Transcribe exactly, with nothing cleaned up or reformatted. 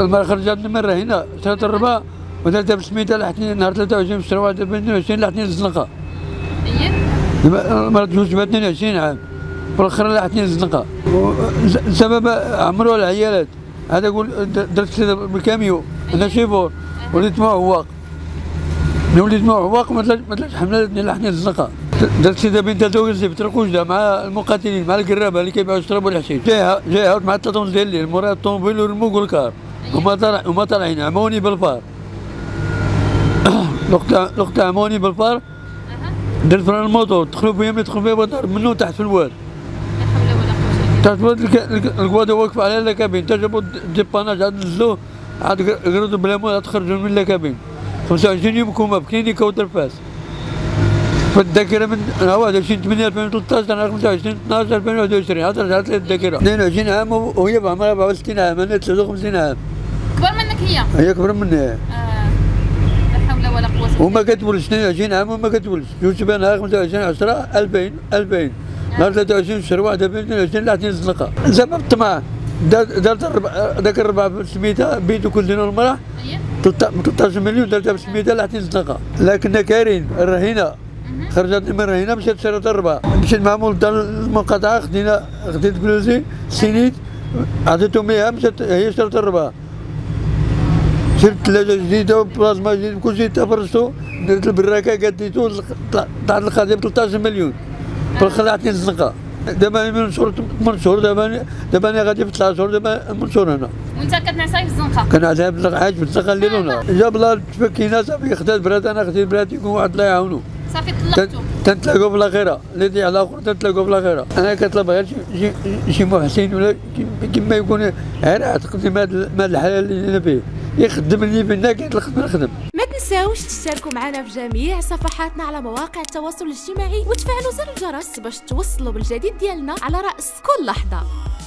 المرة خرجتني مرة هنا ثلاثة الرباع ودرتها بسميتها لحتني نهار ثلاثة وعشرين في شهر واحد وعشرين لحتني للزنقة. المرة تزوجت بها اثنين وعشرين عام والأخرى لحتني للزنقة. السبب عمروها العيالات. هذا يقول درت بالكاميو أنا شيفور وليت معه هواق. وليت معه هواق ما طلعتش حملتني لحتني للزنقة. درت سيده بنت دوزي في تركوجده مع المقاتلين مع القرابه اللي كيبيعوا الشراب والحشيش. جاي جاي عاود مع الطونز ديال الليل مورا الطوموبيل والموك والكار هما طالع هما طالعين عموني بالفار. لقطه لقطه عموني بالفار درت فران الموطور دخلوا بيا ملي دخلوا بيا ضرب منه تحت في الواد. تحت في الواد الكواد واقف على لاكابين تا جابوا الديباناج عاد نزلوه عاد قردوا بلامون عاد خرجوا من لاكابين. خمسة وعشرين يوم كوما بكلينيكا ودرفاس. فالذاكرة من واحد وعشرين ثمانية ألفين وثلاثطاش نهار خمسة وعشرين اثناش ألفين وواحد وعشرين عاد رجعت لي الذاكرة اثنين وعشرين عام وهي بعمرها أربعة وستين عام أنا ثلاثة وخمسين عام. كبر منك هي؟ هي كبر مني. اه لا حول ولا قوة إلا بالله. وما كتولدش اثنين وعشرين عام وما كتولدش جوج بها نهار خمسة وعشرين عشرة ألفين ألفين نهار ثلاثة وعشرين شهر واحد اثنين وعشرين لعتني الزنقة زعما بالطمع دارت ذاك الربع بسميتها بيت وكلدين والمرح ثلاثطاش مليون دارتها بسميتها لعتني الزنقة لكن كارين الرهينة خرجت من هنا مشات شريت الرباع مشيت مع مولد المقاطعه خدينا خديت بلوزي سينيت عطيتهم اياها مشات هي شريت الرباع شريت ثلاجه جديده وبلازما جديد كلشي تفرشتو درت البراكه قديتو طلعت القضيه ب ثلاثطاش مليون في الاخر عطيتني الزنقه دابا من شهور ثمان شهور دابا دابا انا غادي في تسعة شهور دابا من شهور هنا وانت كتنعساي في الزنقه كنعساي في الزنقه عايش في الزنقه الليل ونهار جاب الله تفكينا صافي خدات برات انا خديت برات يكون واحد الله يعاونو صافي طلقتو تنتلاقوا في الاخيره اللي يضيع على الاخر تنتلاقوا في الاخيره انا كنطلب غير شي شي محسن ولا كما يكون غير اعتقد ما هذا الحلال اللي انا فيه يخدم لي في الناكيت الخدمه نخدم. ما تنساوش تشتركوا معنا في جميع صفحاتنا على مواقع التواصل الاجتماعي وتفعلوا زر الجرس باش توصلوا بالجديد ديالنا على راس كل لحظه.